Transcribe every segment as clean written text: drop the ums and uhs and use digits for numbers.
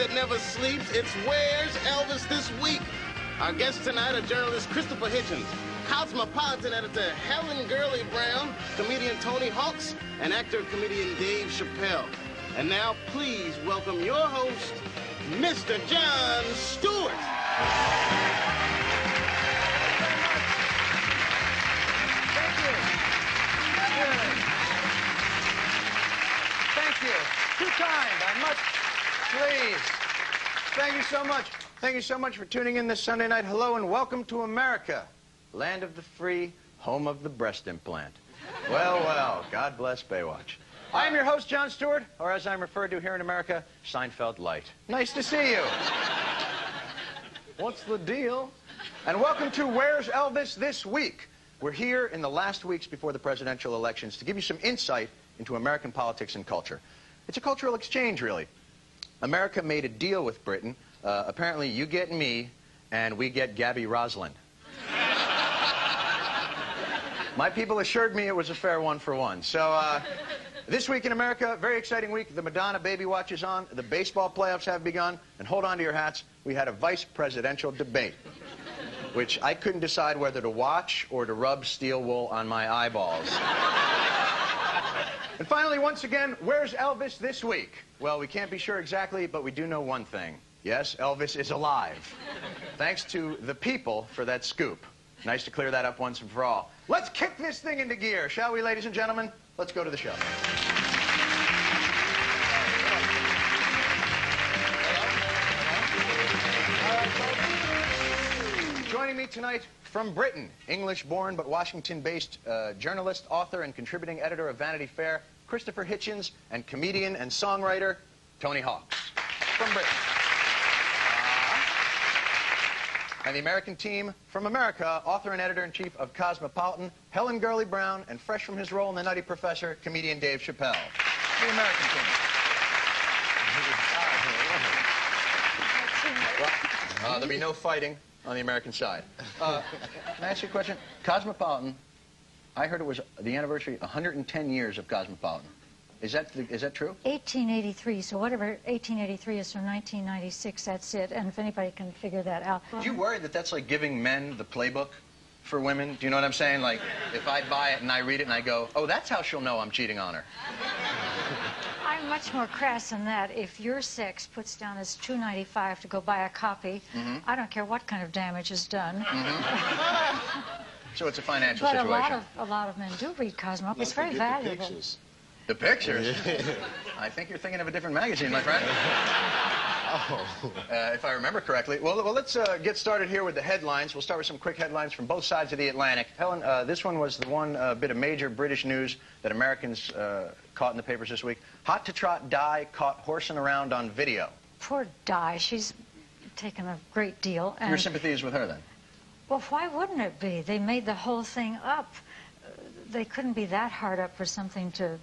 that never sleeps. It's Where's Elvis This Week? Our guests tonight are journalist Christopher Hitchens, Cosmopolitan editor Helen Gurley Brown, comedian Tony Hawks, and actor-comedian Dave Chappelle. And now, please welcome your host, Mr. Jon Stewart. Thank you. Too kind. I'm much pleased. Thank you so much. Thank you so much for tuning in this Sunday night. Hello and welcome to America, land of the free, home of the breast implant. Well, well, God bless Baywatch. I am your host, Jon Stewart, or as I'm referred to here in America, Seinfeld Light. Nice to see you. What's the deal? And welcome to Where's Elvis This Week? We're here in the last weeks before the presidential elections to give you some insight into American politics and culture. It's a cultural exchange, really. America made a deal with Britain. Apparently, you get me, and we get Gabby Roslin. My people assured me it was a fair one-for-one. So this week in America, very exciting week. The Madonna baby watch is on. The baseball playoffs have begun. And hold on to your hats. We had a vice presidential debate, which I couldn't decide whether to watch or to rub steel wool on my eyeballs. And finally, once again, where's Elvis this week? Well, we can't be sure exactly, but we do know one thing. Yes, Elvis is alive. Thanks to the people for that scoop. Nice to clear that up once and for all. Let's kick this thing into gear, shall we, ladies and gentlemen? Let's go to the show. Joining me tonight from Britain, English-born but Washington-based journalist, author, and contributing editor of Vanity Fair, Christopher Hitchens, and comedian and songwriter, Tony Hawks. From Britain. And the American team from America, author and editor-in-chief of Cosmopolitan, Helen Gurley Brown, and fresh from his role in The Nutty Professor, comedian Dave Chappelle. The American team. There'll be no fighting on the American side. Can I ask you a question? Cosmopolitan, I heard it was the anniversary, 110 years of Cosmopolitan. Is that true? 1883, so whatever 1883 is from 1996, that's it. And if anybody can figure that out. Do you worry that that's like giving men the playbook for women? Do you know what I'm saying? Like, if I buy it and I read it and I go, oh, that's how she'll know I'm cheating on her. I'm much more crass than that. If your sex puts down as $2.95 to go buy a copy, I don't care what kind of damage is done. So it's a financial situation. But a lot of men do read Cosmo. It's very valuable. The pictures? I think you're thinking of a different magazine, my friend. If I remember correctly. Well, let's get started here with the headlines. We'll start with some quick headlines from both sides of the Atlantic. Helen, this one was the one bit of major British news that Americans caught in the papers this week. Hot to trot Di caught horsing around on video. Poor Di. She's taken a great deal. And your sympathy is with her, then? Well, why wouldn't it be? They made the whole thing up. They couldn't be that hard up for something to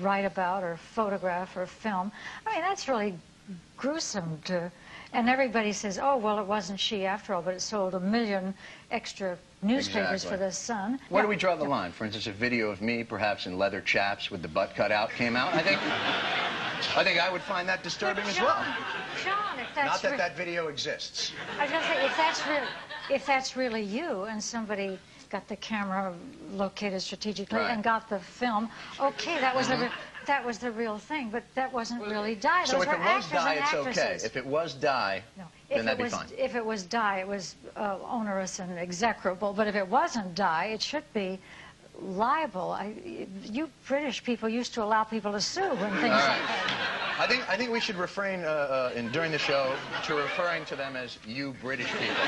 write about or photograph or film. I mean, that's really gruesome to, and everybody says, oh, well, it wasn't she after all, but it sold 1 million extra newspapers for the Sun. Where do we draw the line? For instance, a video of me, perhaps in leather chaps with the butt cut out, came out. I think I would find that disturbing as well. Jon, if that's not that that video exists. I just say, if that's really you and somebody got the camera located strategically and got the film, okay, that was the real thing, but that wasn't really Di. So if it was Di, it's okay. If it was Di, then that'd be fine. If it was Di, it was onerous and execrable. But if it wasn't Di, it should be liable. You British people used to allow people to sue when things like that. I think we should refrain during the show to referring to them as you British people.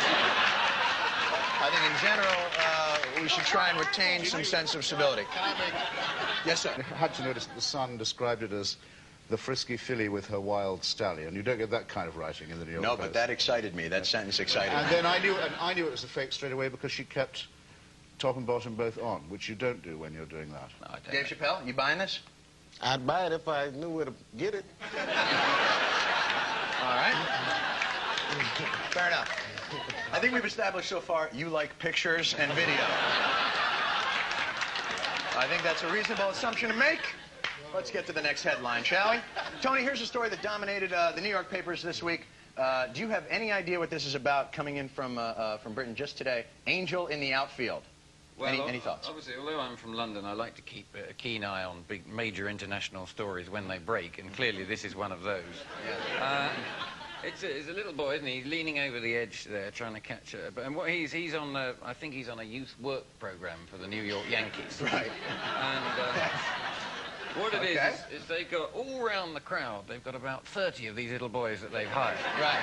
I think in general, we should try and retain some sense of civility. Yes, sir. Had you noticed that the Sun described it as the frisky filly with her wild stallion? You don't get that kind of writing in the New York Post. No, but that excited me. That sentence excited me. And then I knew it was a fake straight away because she kept top and bottom both on, which you don't do when you're doing that. No, Dave Chappelle, you buying this? I'd buy it if I knew where to get it. All right. Fair enough. I think we've established so far you like pictures and video. I think that's a reasonable assumption to make. Let's get to the next headline, shall we? Tony, here's a story that dominated the New York papers this week. Do you have any idea what this is about, coming in from Britain just today? Angel in the outfield. Well, any thoughts? Obviously, although I'm from London, I like to keep a keen eye on big, major international stories when they break, and clearly this is one of those. Yeah. It's a little boy, isn't he? He's leaning over the edge there, trying to catch her. But and what he's on the, I think he's on a youth work program for the New York Yankees. Right. And what it is they've got all round the crowd. They've got about 30 of these little boys that they've hired. Right.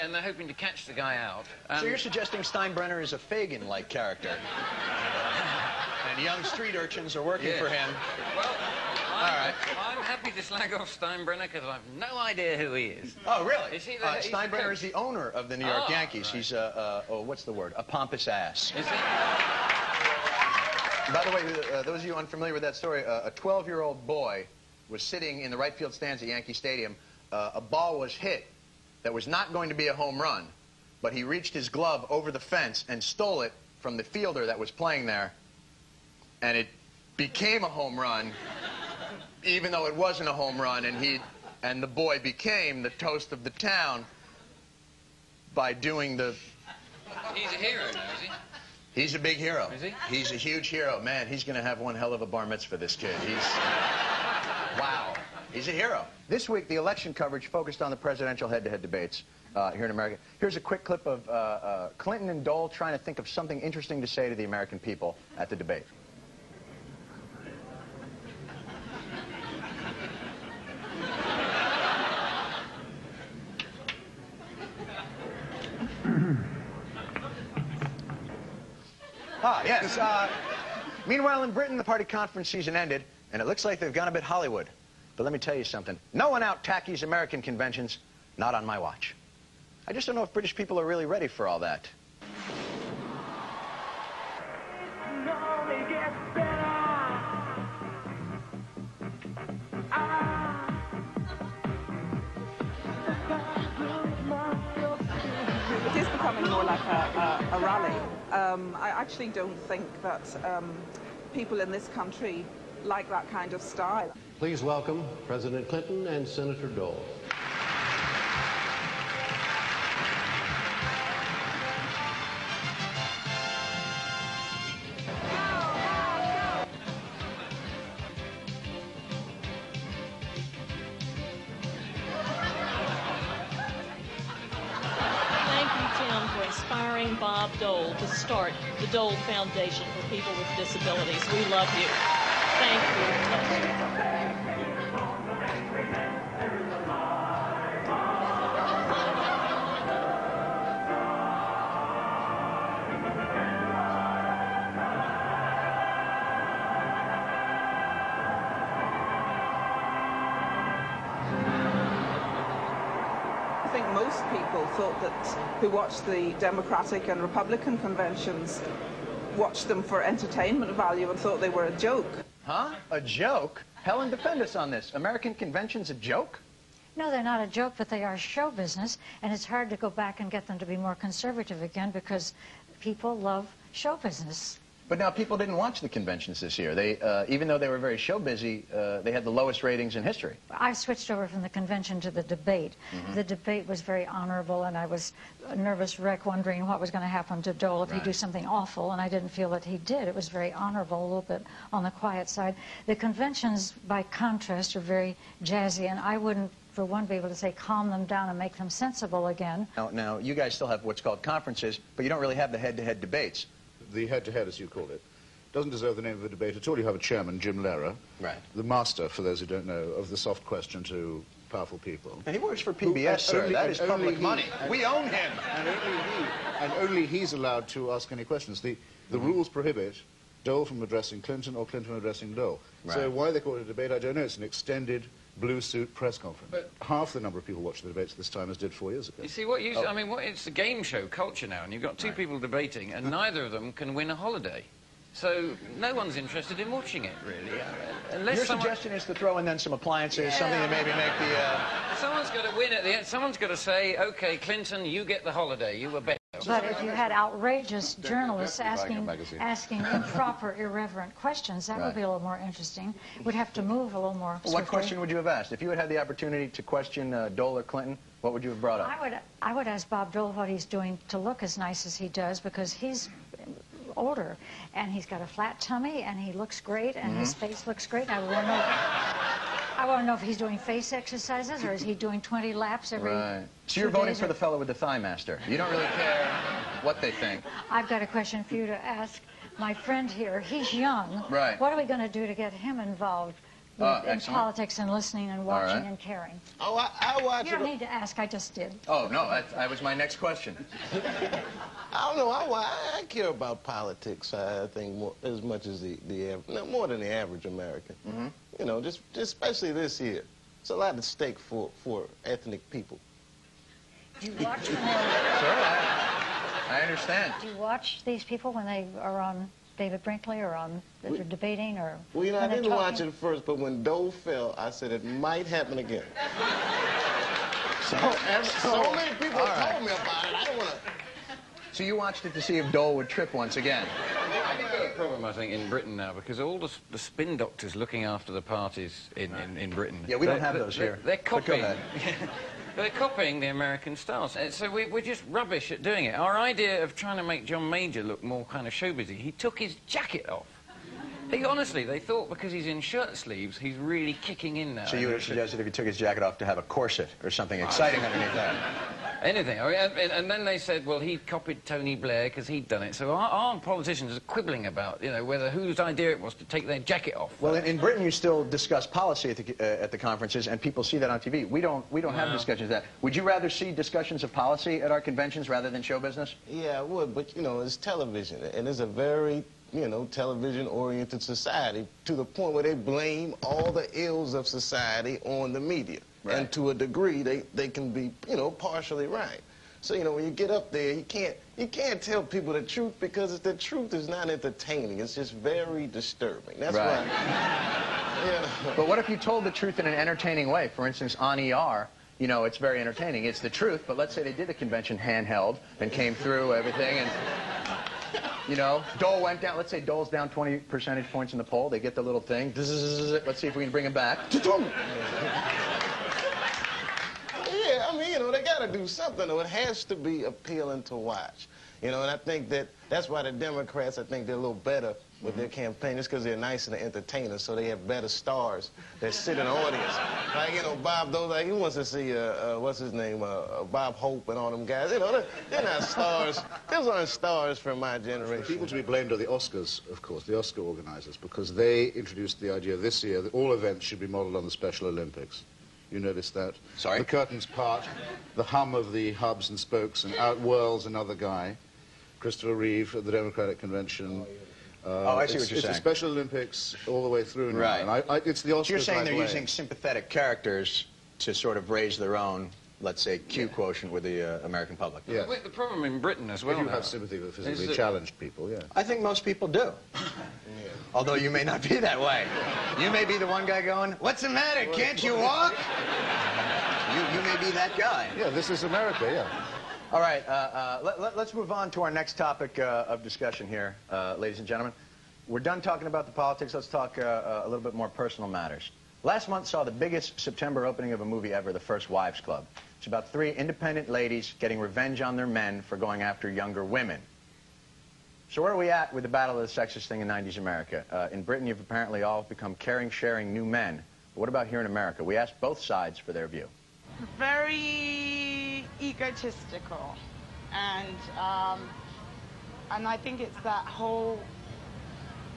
And they're hoping to catch the guy out. So you're suggesting Steinbrenner is a Fagin-like character, and young street urchins are working for him. Well, I'm happy to slag off Steinbrenner because I've no idea who he is. Oh, really? Is he Steinbrenner is the owner of the New York Yankees. Right. He's what's the word? A pompous ass. Is he? By the way, those of you unfamiliar with that story, a 12-year-old boy was sitting in the right field stands at Yankee Stadium. A ball was hit that was not going to be a home run, but he reached his glove over the fence and stole it from the fielder that was playing there, and it became a home run. Even though it wasn't a home run, and the boy became the toast of the town by doing the... He's a hero now, is he? He's a big hero. Is he? He's a huge hero. Man, he's going to have one hell of a bar mitzvah, this kid. He's... wow. He's a hero. This week, the election coverage focused on the presidential head-to-head debates here in America. Here's a quick clip of Clinton and Dole trying to think of something interesting to say to the American people at the debate. Yes. Meanwhile, in Britain, the party conference season ended, and it looks like they've gone a bit Hollywood. But let me tell you something. No one out tackies American conventions, not on my watch. I just don't know if British people are really ready for all that. It is becoming more like a rally. I actually don't think that people in this country like that kind of style. Please welcome President Clinton and Senator Dole. Dole to start the Dole Foundation for people with disabilities. We love you. Thank you. I think most people thought that who watched the Democratic and Republican conventions, watched them for entertainment value and thought they were a joke. Huh? A joke? Helen, defend us on this. American conventions a joke? No, they're not a joke, but they are show business, and it's hard to go back and get them to be more conservative again because people love show business. But now people didn't watch the conventions this year. They, even though they were very show busy, they had the lowest ratings in history. I switched over from the convention to the debate. Mm-hmm. The debate was very honorable, and I was a nervous wreck wondering what was going to happen to Dole if he do something awful, and I didn't feel that he did. It was very honorable, a little bit on the quiet side. The conventions, by contrast, are very jazzy, and I wouldn't for one be able to say calm them down and make them sensible again. Now, you guys still have what's called conferences, but you don't really have the head-to-head debates. The head-to-head, as you call it, doesn't deserve the name of a debate at all. You have a chairman, Jim Lehrer, the master, for those who don't know, of the soft question to powerful people. And he works for PBS, sir. That is public money. We own him. And only he's allowed to ask any questions. The rules prohibit Dole from addressing Clinton or Clinton addressing Dole. Right. So why they call it a debate, I don't know. It's an extended blue suit press conference. But half the number of people watch the debates this time as did 4 years ago. You see, what you I mean, it's the game show culture now, and you've got two people debating, and neither of them can win a holiday. So no one's interested in watching it, really. Unless someone... suggestion is to throw in then some appliances, something to maybe make the... Someone's got to win at the end. Someone's got to say, OK, Clinton, you get the holiday. You were better. But if you had outrageous journalists asking improper, irreverent questions, that would be a little more interesting. We'd have to move a little more swiftly. What question would you have asked? If you had had the opportunity to question Dole or Clinton, what would you have brought up? I would ask Bob Dole what he's doing to look as nice as he does, because he's older, and he's got a flat tummy, and he looks great, and his face looks great. I want to know... I want to know if he's doing face exercises or is he doing 20 laps every... Right. So you're voting for the fellow with the thigh master. You don't really care what they think. I've got a question for you to ask my friend here. He's young. Right. What are we going to do to get him involved in politics and listening and watching and caring? Oh, I watch... You don't need to ask. I just did. Oh, no. That was my next question. I don't know. I care about politics, I think, more, as much as more than the average American. Mm-hmm. You know, just especially this year. It's a lot at stake for ethnic people. Do you watch them? Sure, I understand. Do you watch these people when they are on David Brinkley or on that they're debating or? Well, you know, I didn't watch it first, but when Dole fell, I said it might happen again. So many people told me about it. I don't want to. So you watched it to see if Dole would trip once again. Problem, I think, in Britain now, because all the spin doctors looking after the parties in Britain. Yeah, we don't have those here. They're copying. They're copying the American style. So we're just rubbish at doing it. Our idea of trying to make John Major look more kind of showbizy, he took his jacket off. He honestly, they thought because he's in shirt sleeves, he's really kicking in now. So you would have suggested if he took his jacket off to have a corset or something exciting underneath that. Anything. And then they said, well, he copied Tony Blair because he'd done it. So our politicians are quibbling about, you know, whose idea it was to take their jacket off. Well, in Britain, you still discuss policy at the conferences, and people see that on TV. We don't have discussions of that. Would you rather see discussions of policy at our conventions rather than show business? Yeah, I would, but, you know, it's television, and it's a very, you know, television-oriented society to the point where they blame all the ills of society on the media. Right. And to a degree, they can be, you know, partially right. So, you know, when you get up there, you can't tell people the truth because the truth is not entertaining. It's just very disturbing. That's right. Yeah. But what if you told the truth in an entertaining way? For instance, on ER, you know, it's very entertaining. It's the truth. But let's say they did the convention handheld and came through everything and... You know, Dole went down, let's say Dole's down 20 percentage points in the poll. They get the little thing. Let's see if we can bring him back. Yeah, I mean, you know, they got to do something, though. It has to be appealing to watch. You know, and I think that's why the Democrats, I think they're a little better with their campaign. It's because they're nicer and entertainers, so they have better stars that sit in the audience. Like, you know, Bob Dole, like, he wants to see, what's his name, Bob Hope and all them guys. You know, they're not stars. Those aren't stars from my generation. The people to be blamed are the Oscars, of course, the Oscar organizers, because they introduced the idea this year that all events should be modeled on the Special Olympics. You noticed that? Sorry? The curtains part, the hum of the hubs and spokes, and out whirls another guy, Christopher Reeve at the Democratic Convention. I see what you're saying. It's the Special Olympics all the way through. Now. Right. And it's the Oscars. So you're saying they're using sympathetic characters to sort of raise their own, let's say, Q quotient with the American public. Yeah. Well, the problem in Britain as well. Well, you have sympathy for physically challenged people, yeah. I think most people do. Although you may not be that way. You may be the one guy going, what's the matter? Can't you walk? You may be that guy. Yeah, this is America, yeah. All right, let's move on to our next topic of discussion here, ladies and gentlemen. We're done talking about the politics. Let's talk a little bit more personal matters. Last month saw the biggest September opening of a movie ever, The First Wives Club. It's about three independent ladies getting revenge on their men for going after younger women. So where are we at with the battle of the sexist thing in 90s America? In Britain, you've apparently all become caring, sharing new men. But what about here in America? We asked both sides for their view. Very egotistical, and I think it's that whole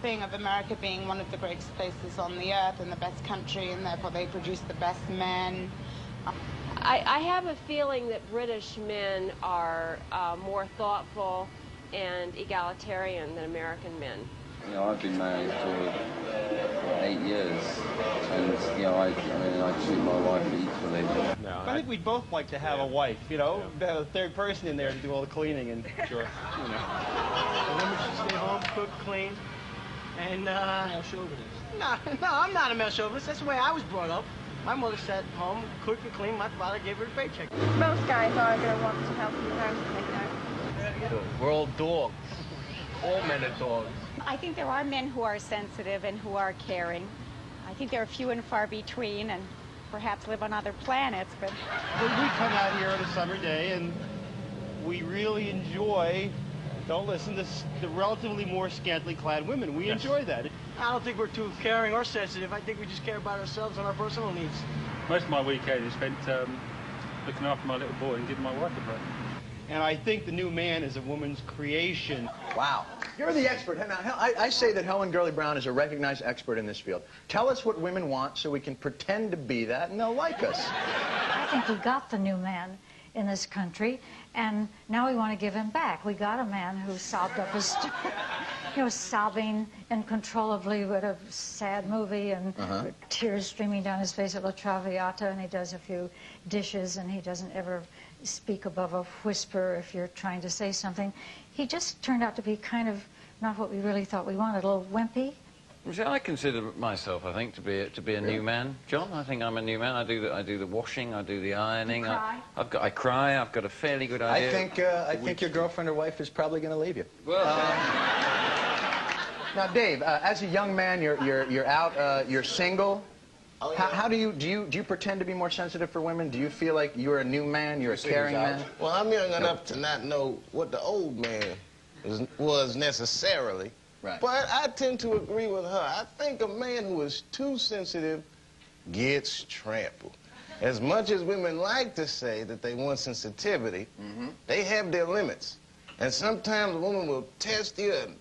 thing of America being one of the greatest places on the earth and the best country, and therefore they produce the best men. I have a feeling that British men are more thoughtful and egalitarian than American men. You know, I've been married for 8 years, and, you know, I treat my wife equally. No, I think we'd both like to have a wife, you know, have a third person in there to do all the cleaning and, you know. The woman should stay home, cook, clean, and, male chauvinist. No, I'm not a male chauvinist. That's the way I was brought up. My mother sat home, cooked and cleaned. My father gave her a paycheck. Most guys aren't going to want to help you around like that. We're all dogs. All men are dogs. I think there are men who are sensitive and who are caring. I think there are few and far between, and perhaps live on other planets, but... Well, we come out here on a summer day, and we really enjoy... Don't listen to the relatively more scantily clad women. We enjoy that. I don't think we're too caring or sensitive. I think we just care about ourselves and our personal needs. Most of my weekend is spent looking after my little boy and giving my wife a break. And I think the new man is a woman's creation. Wow. You're the expert. Now, I say that Helen Gurley Brown is a recognized expert in this field. Tell us what women want so we can pretend to be that and they'll like us. I think we got the new man in this country, and now we want to give him back. We got a man who sobbed up his... He was sobbing uncontrollably with a sad movie and tears streaming down his face at La Traviata, and he does a few dishes, and he doesn't ever speak above a whisper if you're trying to say something. He just turned out to be kind of not what we really thought we wanted, a little wimpy. I consider myself, I think, to be a new man, John. I think I'm a new man. I do the washing. I do the ironing. I cry. I've got a fairly good idea. I think your girlfriend or wife is probably going to leave you. Well. Now, Dave, as a young man, you're out. You're single. Oh, yeah. How do you pretend to be more sensitive for women? Do you feel like you're a new man? You're a caring man? Well, I'm young enough to not know what the old man was necessarily. Right. But I tend to agree with her. I think a man who is too sensitive gets trampled. As much as women like to say that they want sensitivity, they have their limits. And sometimes a woman will test you and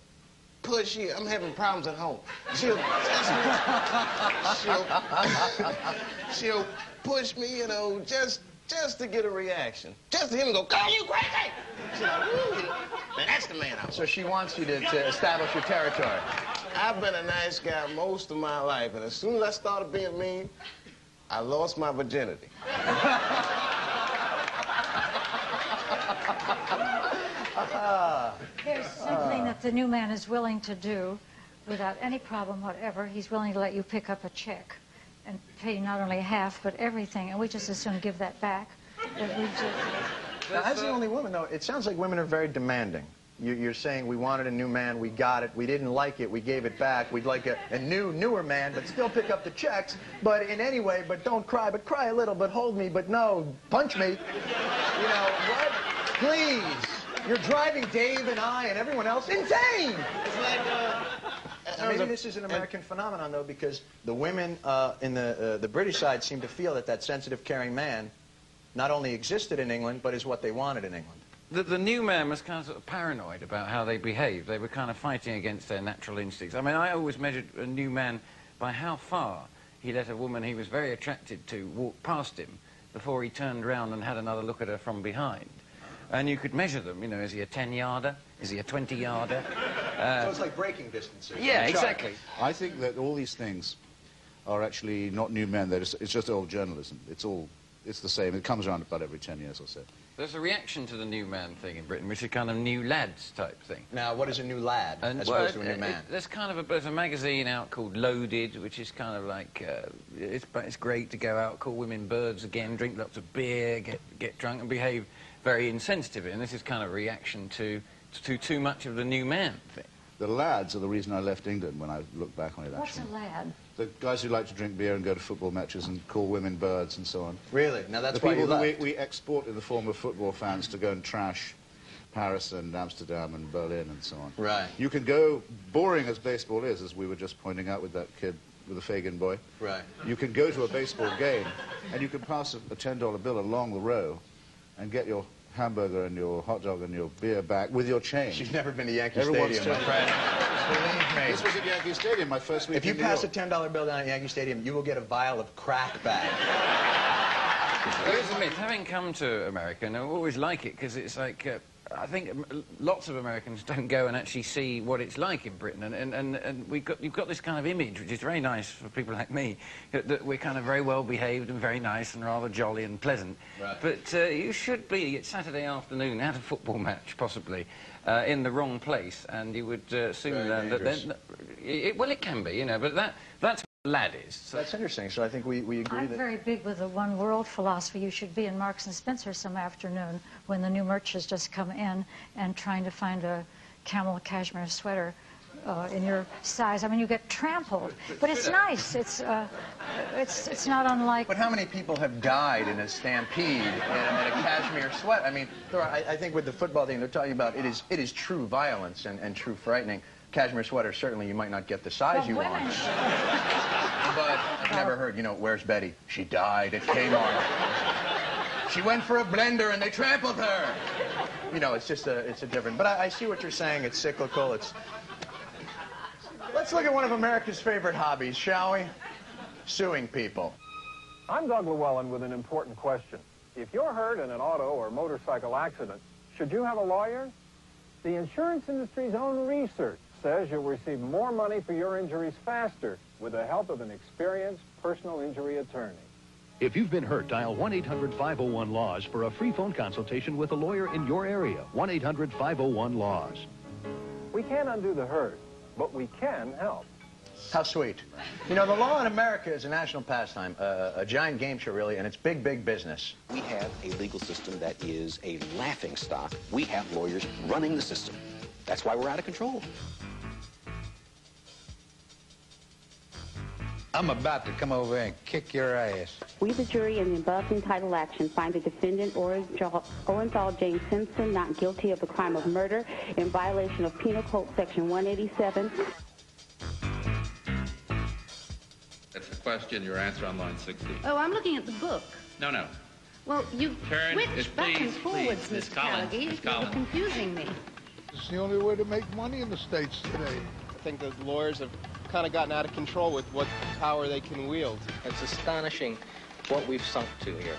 push you. I'm having problems at home. She'll test me. She'll push me, you know, just to get a reaction. Just to hear me go, "Girl, you crazy!" She's like, "Woo!" Man, that's the man I want. So she wants you to establish your territory. I've been a nice guy most of my life, and as soon as I started being mean, I lost my virginity. There's something that the new man is willing to do without any problem whatever. He's willing to let you pick up a check and pay not only half, but everything, and we just as soon give that back. Now, as the only woman, though, it sounds like women are very demanding. You're saying we wanted a new man, we got it, we didn't like it, we gave it back, we'd like a newer man, but still pick up the checks, but in any way, but don't cry, but cry a little, but hold me, but no, punch me. You know, what? Please. You're driving Dave and I and everyone else insane! It's like, maybe this is an American phenomenon, though, because the women in the British side seem to feel that that sensitive, caring man not only existed in England, but is what they wanted in England. The new man was kind of sort of paranoid about how they behaved. They were kind of fighting against their natural instincts. I mean, I always measured a new man by how far he let a woman he was very attracted to walk past him before he turned round and had another look at her from behind. And you could measure them, you know, is he a 10-yarder? Is he a 20-yarder? So it's like braking distances. Yeah, exactly. I think that all these things are actually not new men. It's just old journalism. It's the same. It comes around about every 10 years or so. There's a reaction to the new man thing in Britain, which is kind of new lads type thing. Now, what is a new lad as opposed to a new man? There's kind of there's a magazine out called Loaded, which is kind of like, it's great to go out, call women birds again, drink lots of beer, get drunk and behave very insensitive. And this is kind of a reaction to too much of the new man thing. The lads are the reason I left England when I look back on it, actually. What's a lad? The guys who like to drink beer and go to football matches and call women birds and so on. Really? Now that's why you left. The people that we export in the form of football fans to go and trash Paris and Amsterdam and Berlin and so on. Right. You can go, boring as baseball is, as we were just pointing out with that kid, with the Fagin boy. Right. You can go to a baseball game and you can pass a $10 bill along the row and get your hamburger and your hot dog and your beer back with your change. She's never been to Yankee Stadium, my friend. Believe me. This was at Yankee Stadium, my first week in New York. If you pass a $10 bill down at Yankee Stadium, you will get a vial of crack back. There is a myth. Having come to America, and I always like it, because it's like, I think lots of Americans don't go and actually see what it's like in Britain, and you've got this kind of image, which is very nice for people like me, that we're kind of very well behaved and very nice and rather jolly and pleasant. Right. But you should be at Saturday afternoon at a football match, possibly, in the wrong place, and you would soon learn that. Well, it can be, you know, but that's. Laddies. So that's interesting. So I think we agree that... I'm very big with the one world philosophy. You should be in Marks and Spencer some afternoon when the new merch has just come in and trying to find a camel cashmere sweater in your size. I mean, you get trampled, but it's nice. It's not unlike... But how many people have died in a stampede and a cashmere sweater? I mean, there are, I think with the football thing they're talking about, it is true violence and true frightening. Cashmere sweater, certainly you might not get the size you want. But I've never heard, you know, where's Betty? She died at Kmart. She went for a blender and they trampled her. You know, it's just it's a different... But I see what you're saying. It's cyclical. It's... Let's look at one of America's favorite hobbies, shall we? Suing people. I'm Doug Llewellyn with an important question. If you're hurt in an auto or motorcycle accident, should you have a lawyer? The insurance industry's own research says you'll receive more money for your injuries faster with the help of an experienced personal injury attorney. If you've been hurt, dial 1-800-501-LAWS for a free phone consultation with a lawyer in your area. 1-800-501-LAWS. We can't undo the hurt, but we can help. How sweet. You know, the law in America is a national pastime, a giant game show, really, and it's big, big business. We have a legal system that is a laughingstock. We have lawyers running the system. That's why we're out of control. I'm about to come over and kick your ass. We, the jury, in the above entitled action, find the defendant, Orenthal James Simpson, not guilty of the crime of murder in violation of Penal Code Section 187. That's the question. Your answer on line 60. Oh, I'm looking at the book. No, no. Well, you switch back and forwards, Mr. Gallagher. You're confusing me. It's the only way to make money in the States today. I think the lawyers have kind of gotten out of control with what power they can wield. It's astonishing what we've sunk to here.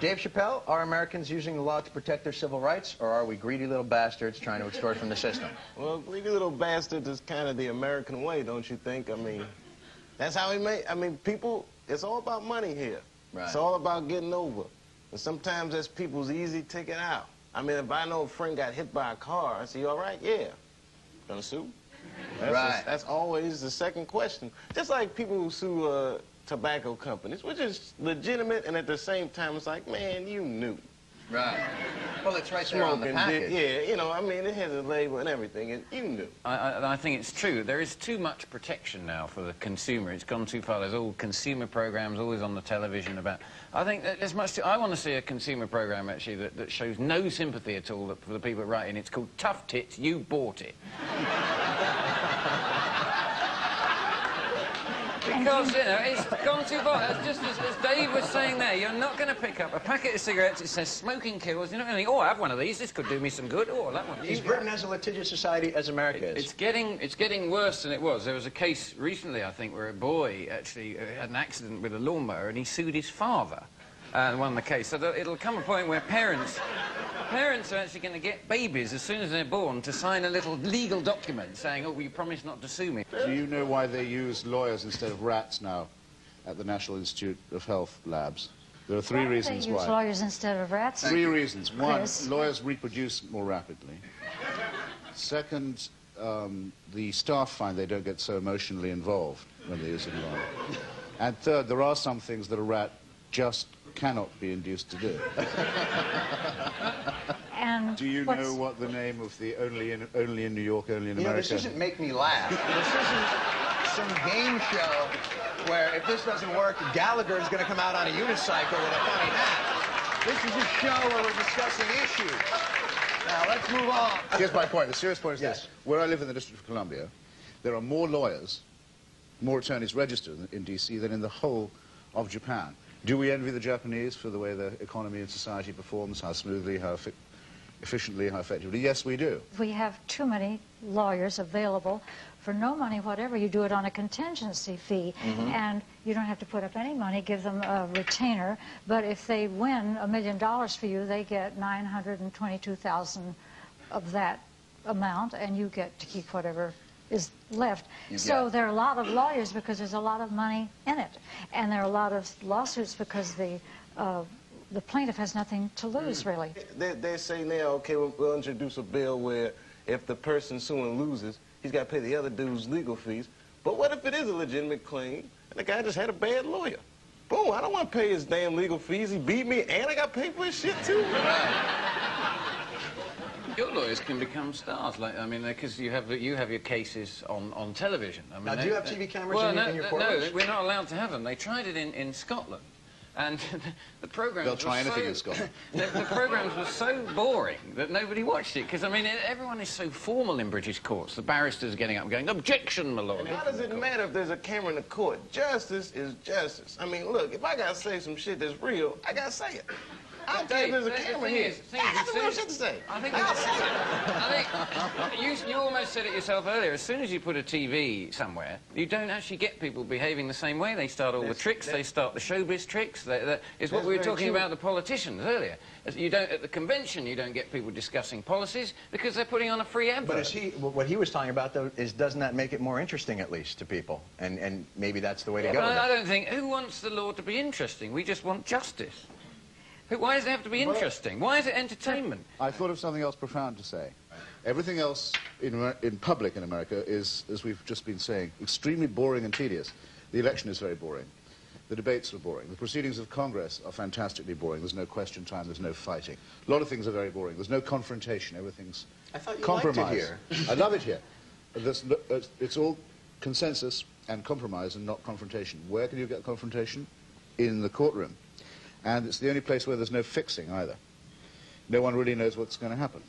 Dave Chappelle, are Americans using the law to protect their civil rights, or are we greedy little bastards trying to extort from the system? Well, greedy little bastards is kind of the American way, don't you think? I mean, that's how we make... I mean, people, it's all about money here. Right. It's all about getting over. And sometimes that's people's easy ticket out. I mean, if I know a friend got hit by a car, I say, you all right? Yeah. Gonna sue? That's right. That's always the second question. Just like people who sue... tobacco companies, which is legitimate, and at the same time, it's like, man, you knew. Right. Well, it's right there on the package. Yeah, you know, I mean, it has a label and everything, and you knew. I think it's true. There is too much protection now for the consumer. It's gone too far. There's all consumer programs always on the television about... I think that there's much... I want to see a consumer program, actually, that shows no sympathy at all for the people writing. It's called Tough Tits, You Bought It. Because, you know, it's gone too far. Just as Dave was saying there, you're not going to pick up a packet of cigarettes that says smoking kills. You're not going to think, oh, I have one of these, this could do me some good, or that one. Is Britain as a litigious society as America is? It's getting worse than it was. There was a case recently, I think, where a boy actually had an accident with a lawnmower and he sued his father and won the case. So it'll come a point where parents are actually going to get babies as soon as they're born to sign a little legal document saying, oh, you promise not to sue me. Do you know why they use lawyers instead of rats now at the National Institute of Health labs? There are three reasons why. They use lawyers instead of rats? Three reasons. One, lawyers reproduce more rapidly. Second, the staff find they don't get so emotionally involved when they're using lawyers. And third, there are some things that a rat just cannot be induced to do. And do you know what the name of the only in New York, only in America? You know, this doesn't make me laugh. This isn't some game show where if this doesn't work, Gallagher is going to come out on a unicycle with a funny hat. This is a show where we're discussing issues. Now, let's move on. Here's my point. The serious point is this. Where I live in the District of Columbia, there are more lawyers, more attorneys registered in D.C. than in the whole of Japan. Do we envy the Japanese for the way the economy and society performs, how smoothly, how efficiently, how effectively? Yes, we do. We have too many lawyers available for no money whatever. You do it on a contingency fee, and you don't have to put up any money, give them a retainer. But if they win $1 million for you, they get $922,000 of that amount, and you get to keep whatever is left. So there are a lot of lawyers because there's a lot of money in it, and there are a lot of lawsuits because the plaintiff has nothing to lose, really. They're saying now, okay, we'll introduce a bill where if the person suing loses, he's got to pay the other dude's legal fees. But what if it is a legitimate claim and the guy just had a bad lawyer? Boom, I don't want to pay his damn legal fees. He beat me and I got paid for his shit too. Your lawyers can become stars, like, I mean, because you have your cases on television. I mean, now, do you have TV cameras in your courtrooms? No, we're not allowed to have them. They tried it in Scotland, and the programs. They'll try anything in Scotland. The programs were so boring that nobody watched it, because I mean, everyone is so formal in British courts. The barristers getting up and going, "Objection, my lord." And how does it matter if there's a camera in the court? Justice is justice. I mean, look, if I gotta say some shit that's real, I gotta say it. I think there's a camera here. I think you almost said it yourself earlier. As soon as you put a TV somewhere, you don't actually get people behaving the same way. They start all the tricks. They start the showbiz tricks. It's what we were talking about the politicians earlier. You don't at the convention. You don't get people discussing policies because they're putting on a free advert. But what he was talking about though is doesn't that make it more interesting at least to people? And maybe that's the way to go. I don't think who wants the law to be interesting. We just want justice. Why does it have to be interesting? Why is it entertainment? I thought of something else profound to say. Everything else in public in America is, as we've just been saying, extremely boring and tedious. The election is very boring. The debates are boring. The proceedings of Congress are fantastically boring. There's no question time. There's no fighting. A lot of things are very boring. There's no confrontation. Everything's compromise. I thought you liked it here. I love it here. It's all consensus and compromise and not confrontation. Where can you get confrontation? In the courtroom. And it's the only place where there's no fixing either. No one really knows what's going to happen.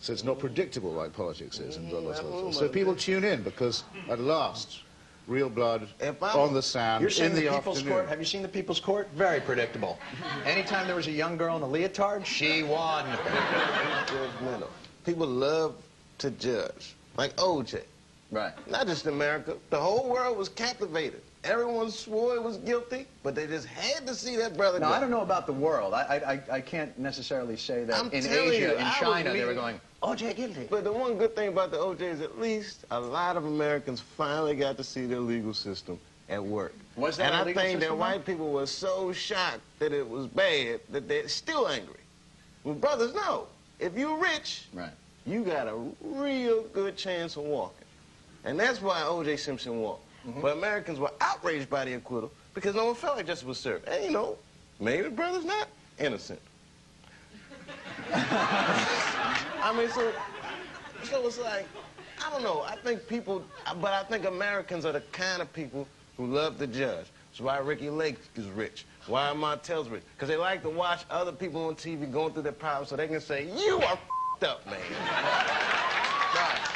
So it's not predictable like politics is and blah, blah, blah, blah. So people tune in because at last, real blood on the sand in the People's Court. Have you seen the People's Court? Very predictable. Anytime there was a young girl in a leotard, she won. People love to judge, like O.J. Right. Not just in America. The whole world was captivated. Everyone swore it was guilty, but they just had to see that brother. Now, I don't know about the world. I can't necessarily say that in Asia, in China, they were going, O.J. guilty. But the one good thing about the O.J. is at least a lot of Americans finally got to see their legal system at work. Was that and I think that white people were so shocked that it was bad that they're still angry. Well, brothers, no. If you're rich, you got a real good chance of walking. And that's why O.J. Simpson walked. But Americans were outraged by the acquittal because no one felt like justice was served. And you know, maybe the brother's not innocent. I mean, so it's like, I don't know. I think people, but I think Americans are the kind of people who love to judge. That's why Ricky Lake is rich. Why Montel's rich? Because they like to watch other people on TV going through their problems so they can say, you are f***ed up, man. Right.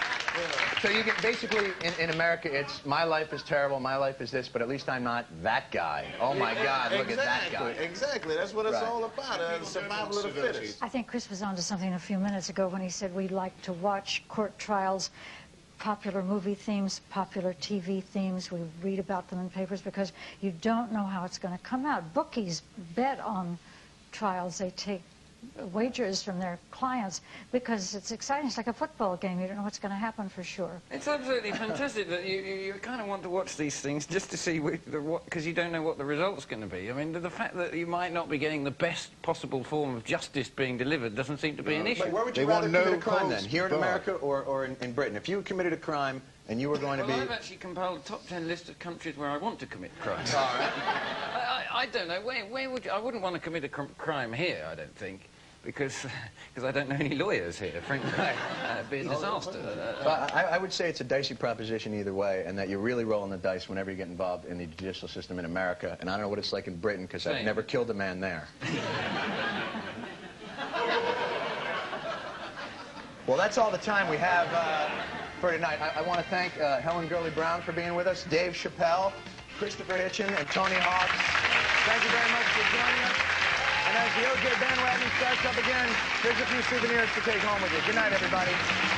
So you get basically in America, it's my life is terrible, my life is this, but at least I'm not that guy. Oh my God, look at that guy. Exactly, that's what it's all about, survival of the fittest. I think Chris was onto something a few minutes ago when he said we like to watch court trials, popular movie themes, popular TV themes. We read about them in papers because you don't know how it's going to come out. Bookies bet on trials. They take wagers from their clients because it's exciting. It's like a football game. You don't know what's going to happen for sure. It's absolutely fantastic that you kind of want to watch these things just to see because you don't know what the result's going to be. I mean, the fact that you might not be getting the best possible form of justice being delivered doesn't seem to be an issue. But where would you rather commit a crime then? Here in America or in Britain? If you committed a crime and you were going to be... I've actually compiled a top 10 list of countries where I want to commit crimes. All right. I don't know. Where would you... I wouldn't want to commit a crime here, I don't think. Because I don't know any lawyers here, frankly. It'd be a disaster. I would say it's a dicey proposition either way, and that you're really rolling the dice whenever you get involved in the judicial system in America. And I don't know what it's like in Britain, because I've never killed a man there. Well, that's all the time we have for tonight. I want to thank Helen Gurley Brown for being with us, Dave Chappelle, Christopher Hitchens, and Tony Hawks. Thank you very much for joining us. And as the O.J. bandwagon starts up again, here's a few souvenirs to take home with you. Good night, everybody.